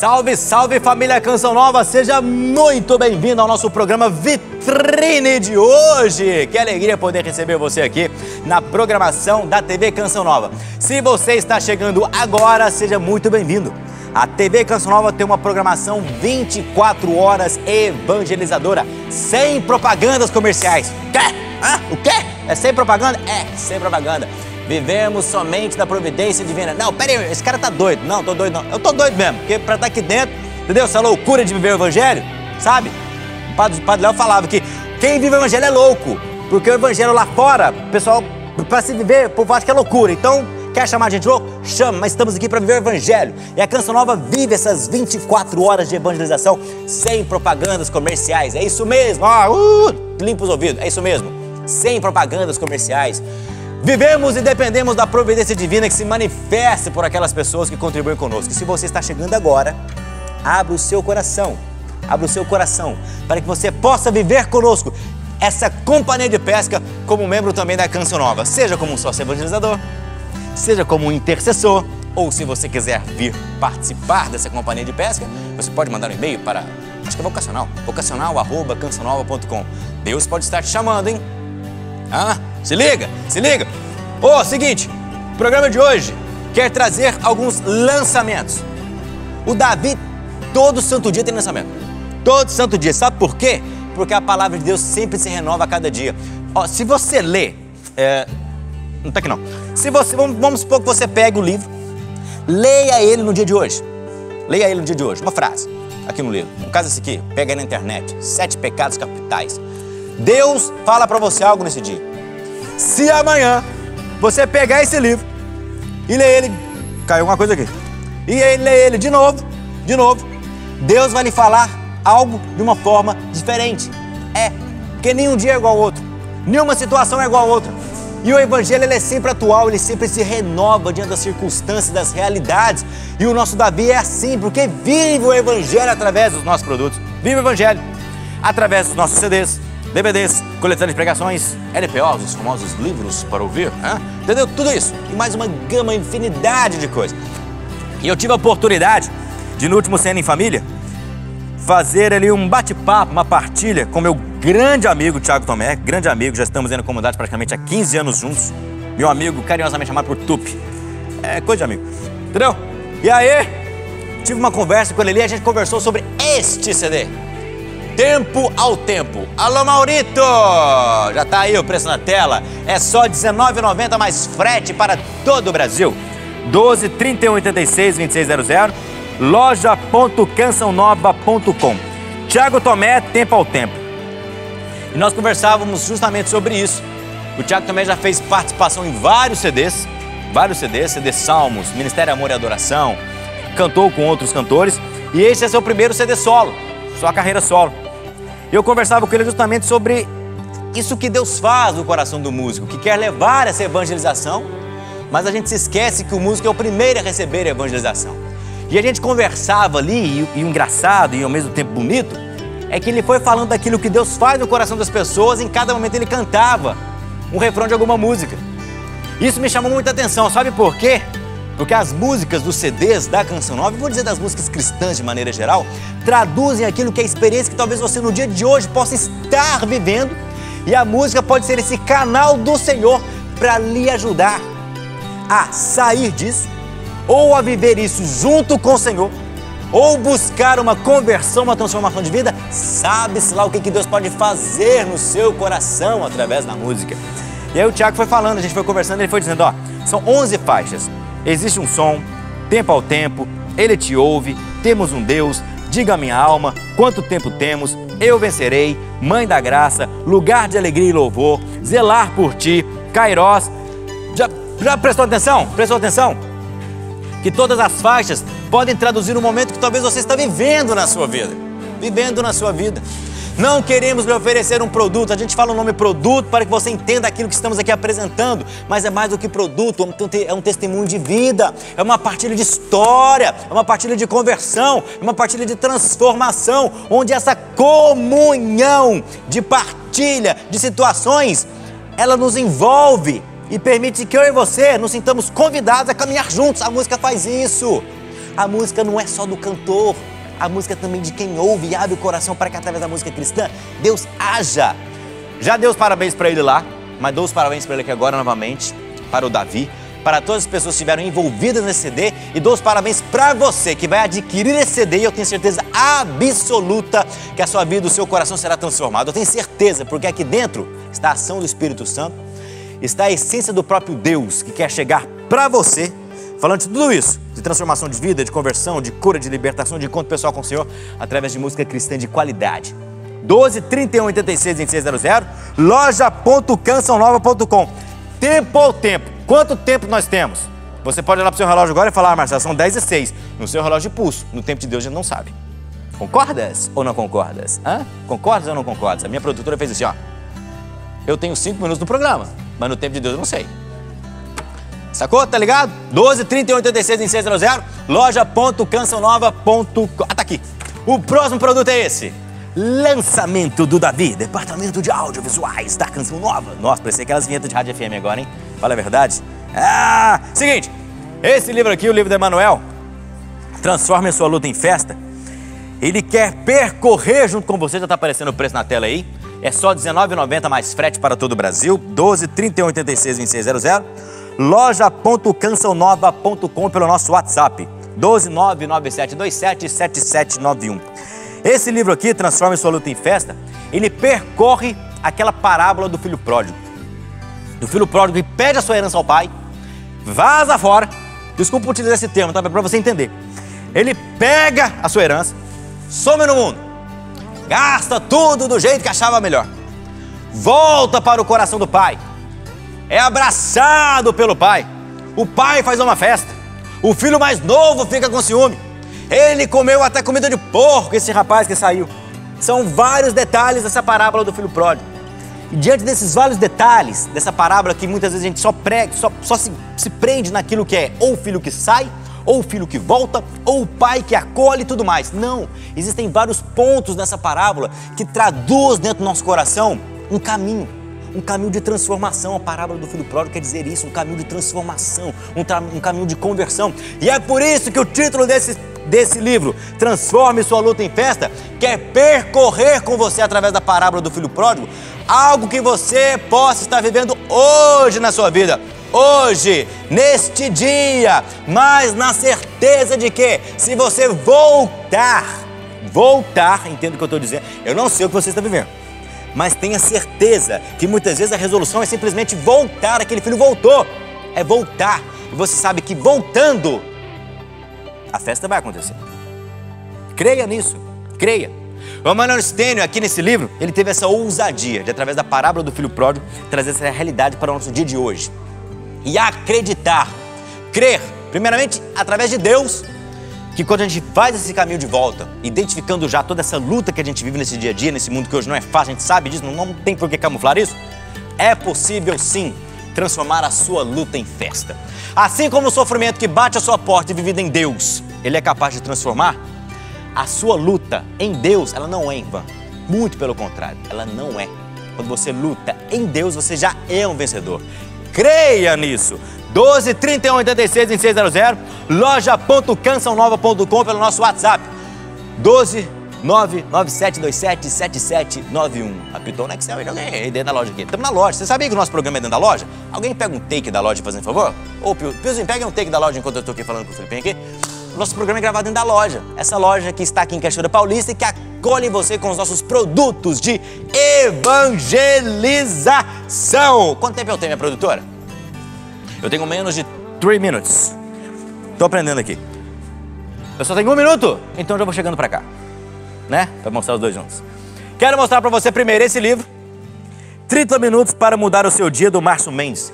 Salve, salve família Canção Nova, seja muito bem-vindo ao nosso programa Vitrine de hoje. Que alegria poder receber você aqui na programação da TV Canção Nova. Se você está chegando agora, seja muito bem-vindo. A TV Canção Nova tem uma programação 24 horas evangelizadora, sem propagandas comerciais. Quê? Hã? O quê? É sem propaganda? É, sem propaganda. Vivemos somente da providência divina. Não, pera aí, esse cara tá doido. Não, tô doido não. Eu tô doido mesmo, porque pra estar aqui dentro, entendeu? Essa loucura de viver o evangelho, sabe? O padre Léo falava que quem vive o evangelho é louco, porque o evangelho lá fora, o pessoal, pra se viver, o povo acha que é loucura. Então, quer chamar a gente louco? Chama, mas estamos aqui pra viver o evangelho. E a Canção Nova vive essas 24 horas de evangelização sem propagandas comerciais. É isso mesmo, limpa os ouvidos, é isso mesmo. Sem propagandas comerciais. Vivemos e dependemos da providência divina que se manifesta por aquelas pessoas que contribuem conosco. E se você está chegando agora, abre o seu coração, para que você possa viver conosco essa companhia de pesca como membro também da Canção Nova. Seja como um sócio evangelizador, seja como um intercessor, ou se você quiser vir participar dessa companhia de pesca, você pode mandar um e-mail para, acho que é vocacional, vocacional@cancaonova.com. Deus pode estar te chamando, hein? Ah, se liga, se liga. Seguinte, o programa de hoje quer trazer alguns lançamentos. O Davi, todo santo dia tem lançamento. Todo santo dia. Sabe por quê? Porque a palavra de Deus sempre se renova a cada dia. Se você lê... não tá aqui não. Vamos supor que você pega o livro, leia ele no dia de hoje. Leia ele no dia de hoje. Uma frase aqui no livro. No caso esse aqui, pega aí na internet. 7 pecados capitais. Deus fala para você algo nesse dia. Se amanhã você pegar esse livro e ler ele, caiu alguma coisa aqui, e ler ele de novo, Deus vai lhe falar algo de uma forma diferente. É, porque nenhum dia é igual ao outro, nenhuma situação é igual a outra. E o evangelho ele é sempre atual, ele sempre se renova diante das circunstâncias, das realidades. E o nosso Davi é assim, porque vive o evangelho através dos nossos produtos. Vive o evangelho através dos nossos CDs, DVDs, coletâneas de pregações, LPOs, os famosos livros para ouvir, né? Entendeu? Tudo isso e mais uma gama, infinidade de coisas. E eu tive a oportunidade de, no último CN em Família, fazer ali um bate-papo, uma partilha com meu grande amigo Tiago Tomé, grande amigo, já estamos na comunidade praticamente há 15 anos juntos, meu amigo carinhosamente chamado por Tupi. É coisa de amigo, entendeu? E aí, tive uma conversa com ele ali, a gente conversou sobre este CD. Tempo ao tempo. Alô, Maurito! Já tá aí o preço na tela. É só R$19,90 mais frete para todo o Brasil. 12-3186-2600, loja.cancaonova.com. Tiago Tomé, Tempo ao Tempo. E nós conversávamos justamente sobre isso. O Tiago Tomé já fez participação em vários CDs, CD Salmos, Ministério Amor e Adoração, cantou com outros cantores, e esse é seu primeiro CD solo, sua carreira solo. Eu conversava com ele justamente sobre isso que Deus faz no coração do músico, que quer levar essa evangelização, mas a gente se esquece que o músico é o primeiro a receber a evangelização. E a gente conversava ali, e o engraçado e ao mesmo tempo bonito, é que ele foi falando daquilo que Deus faz no coração das pessoas, em cada momento ele cantava um refrão de alguma música. Isso me chamou muita atenção, sabe por quê? Porque as músicas dos CDs da Canção Nova, vou dizer das músicas cristãs de maneira geral, traduzem aquilo que é a experiência que talvez você no dia de hoje possa estar vivendo, e a música pode ser esse canal do Senhor para lhe ajudar a sair disso, ou a viver isso junto com o Senhor, ou buscar uma conversão, uma transformação de vida. Sabe-se lá o que Deus pode fazer no seu coração através da música. E aí o Tiago foi falando, a gente foi conversando, ele foi dizendo, ó, são 11 faixas. Existe um som, tempo ao tempo, ele te ouve, temos um Deus, diga a minha alma, quanto tempo temos, eu vencerei, mãe da graça, lugar de alegria e louvor, zelar por ti, Kairos. Já prestou atenção? Prestou atenção? Que todas as faixas podem traduzir o momento que talvez você está vivendo na sua vida. Vivendo na sua vida. Não queremos lhe oferecer um produto, a gente fala o nome produto para que você entenda aquilo que estamos aqui apresentando, mas é mais do que produto, é um testemunho de vida, é uma partilha de história, é uma partilha de conversão, é uma partilha de transformação, onde essa comunhão de partilha, de situações, ela nos envolve e permite que eu e você nos sintamos convidados a caminhar juntos. A música faz isso. A música não é só do cantor, a música também de quem ouve e abre o coração para que através da música cristã Deus haja. Já dei os parabéns para ele lá, mas dou os parabéns para ele aqui agora novamente, para o Davi, para todas as pessoas que estiveram envolvidas nesse CD, e dou os parabéns para você que vai adquirir esse CD, e eu tenho certeza absoluta que a sua vida, o seu coração será transformado. Eu tenho certeza, porque aqui dentro está a ação do Espírito Santo, está a essência do próprio Deus que quer chegar para você, falando de tudo isso, de transformação de vida, de conversão, de cura, de libertação, de encontro pessoal com o Senhor, através de música cristã de qualidade. 12 31 86 2600, loja.cançãonova.com. Tempo ao tempo. Quanto tempo nós temos? Você pode olhar para o seu relógio agora e falar: ah, Marcelo, são 10:06. No seu relógio de pulso, no tempo de Deus a gente não sabe. Concordas ou não concordas? Hã? Concordas ou não concordas? A minha produtora fez assim, ó. Eu tenho 5 minutos no programa, mas no tempo de Deus eu não sei. Sacou? Tá ligado? 12 31 86 2600, loja.cançãonova.com. Ah, tá aqui. O próximo produto é esse. Lançamento do Davi, departamento de audiovisuais da Canção Nova. Nossa, parecia aquelas vinhetas de rádio FM agora, hein? Fala a verdade. Ah, seguinte, esse livro aqui, o livro do Emanuel, Transforma a Sua Luta em Festa. Ele quer percorrer junto com você, já tá aparecendo o preço na tela aí. É só R$19,90 mais frete para todo o Brasil. 12 31 86 2600, loja.cançãonova.com, pelo nosso WhatsApp 12997277791. Esse livro aqui, Transforma Sua Luta em Festa, ele percorre aquela parábola do filho pródigo. Do filho pródigo que pede a sua herança ao pai, vaza fora, desculpa utilizar esse termo, tá? Para você entender. Ele pega a sua herança, some no mundo, gasta tudo do jeito que achava melhor, volta para o coração do pai, é abraçado pelo pai, o pai faz uma festa, o filho mais novo fica com ciúme, ele comeu até comida de porco, esse rapaz que saiu. São vários detalhes dessa parábola do filho pródigo. E diante desses vários detalhes, dessa parábola que muitas vezes a gente só prega, só se prende naquilo que é ou o filho que sai, ou o filho que volta, ou o pai que acolhe e tudo mais. Não, existem vários pontos nessa parábola que traduz dentro do nosso coração um caminho. Um caminho de transformação. A parábola do filho pródigo quer dizer isso, um caminho de transformação, um caminho de conversão. E é por isso que o título desse livro, Transforme Sua Luta em Festa, quer percorrer com você, através da parábola do filho pródigo, algo que você possa estar vivendo hoje na sua vida, hoje, neste dia, mas na certeza de que, se você voltar, entendo o que eu estou dizendo, eu não sei o que você está vivendo, mas tenha certeza que muitas vezes a resolução é simplesmente voltar. Aquele filho voltou, é voltar. E você sabe que voltando, a festa vai acontecer. Creia nisso, creia. O Manoel Steno, aqui nesse livro, ele teve essa ousadia de, através da parábola do filho pródigo, trazer essa realidade para o nosso dia de hoje. E acreditar, crer, primeiramente através de Deus, que quando a gente faz esse caminho de volta, identificando já toda essa luta que a gente vive nesse dia a dia, nesse mundo que hoje não é fácil, a gente sabe disso, não tem por que camuflar isso, é possível sim transformar a sua luta em festa. Assim como o sofrimento que bate a sua porta e vivido em Deus, ele é capaz de transformar a sua luta em Deus, ela não é em vão, muito pelo contrário, ela não é. Quando você luta em Deus, você já é um vencedor. Creia nisso. 12 31 86 2600, loja.cançãonova.com, pelo nosso WhatsApp 12997277791. Apitou no Excel, alguém aí dentro da loja aqui. Estamos na loja. Você sabia que o nosso programa é dentro da loja? Alguém pega um take da loja, fazendo favor? Ô, Piozinho, pega um take da loja enquanto eu estou aqui falando com o Felipinho aqui. Nosso programa é gravado dentro da loja. Essa loja que está aqui em Cachoeira Paulista e que acolhe você com os nossos produtos de evangelização. Quanto tempo eu tenho, minha produtora? Eu tenho menos de 3 minutos. Tô aprendendo aqui. Eu só tenho 1 minuto, então já vou chegando pra cá, né? Pra mostrar os dois juntos. Quero mostrar pra você primeiro esse livro, 30 minutos para mudar o seu dia, do Márcio Mendes.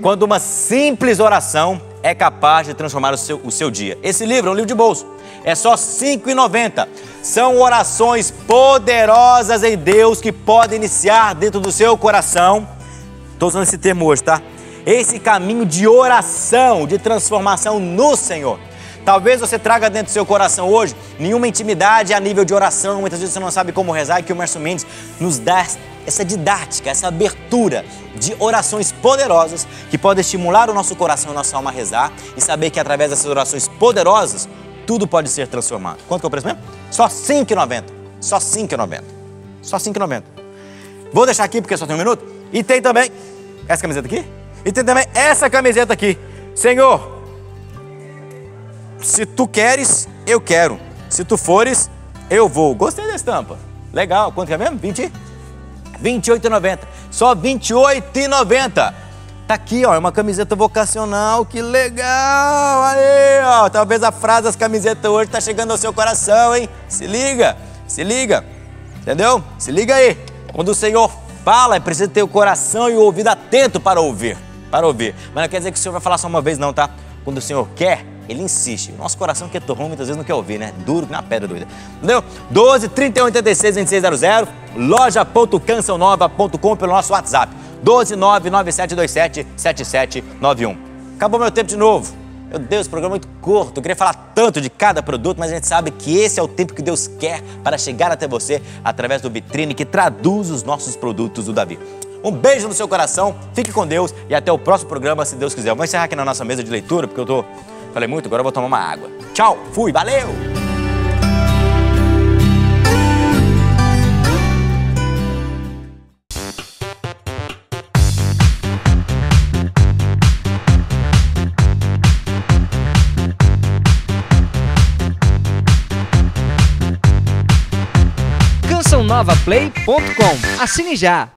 Quando uma simples oração é capaz de transformar o seu dia. Esse livro é um livro de bolso. É só R$ 5,90. São orações poderosas em Deus que podem iniciar dentro do seu coração. Tô usando esse termo hoje, tá? Esse caminho de oração, de transformação no Senhor. Talvez você traga dentro do seu coração hoje nenhuma intimidade a nível de oração. Muitas vezes você não sabe como rezar, e que o Márcio Mendes nos dá essa didática, essa abertura de orações poderosas que podem estimular o nosso coração e a nossa alma a rezar, e saber que através dessas orações poderosas Tudo pode ser transformado. Quanto que é o preço mesmo? Só R$ 5,90. Só R$ 5,90. Só R$ 5,90. Vou deixar aqui porque só tem um minuto. E tem também essa camiseta aqui. E tem também essa camiseta aqui. Senhor, se tu queres, eu quero. Se tu fores, eu vou. Gostei da estampa. Legal. Quanto que é mesmo? 20? R$ 28,90. Só R$ 28,90. Tá aqui, ó, é uma camiseta vocacional, que legal, aí, ó, talvez a frase das camisetas hoje tá chegando ao seu coração, hein? Se liga, entendeu? Se liga aí, quando o Senhor fala, é preciso ter o coração e o ouvido atento para ouvir, mas não quer dizer que o Senhor vai falar só uma vez não, tá? Quando o Senhor quer, Ele insiste, nosso coração que é torrão, muitas vezes não quer ouvir, né? Duro, na pedra doida, entendeu? 12-31-86-2600, loja.cançãonova.com pelo nosso WhatsApp. 12997277791. Acabou meu tempo de novo. Meu Deus, programa muito curto. Eu queria falar tanto de cada produto, mas a gente sabe que esse é o tempo que Deus quer para chegar até você através do Vitrine, que traduz os nossos produtos do Davi. Um beijo no seu coração, fique com Deus e até o próximo programa, se Deus quiser. Eu vou encerrar aqui na nossa mesa de leitura, porque eu falei muito, agora eu vou tomar uma água. Tchau, fui, valeu! Novaplay.com. Assine já!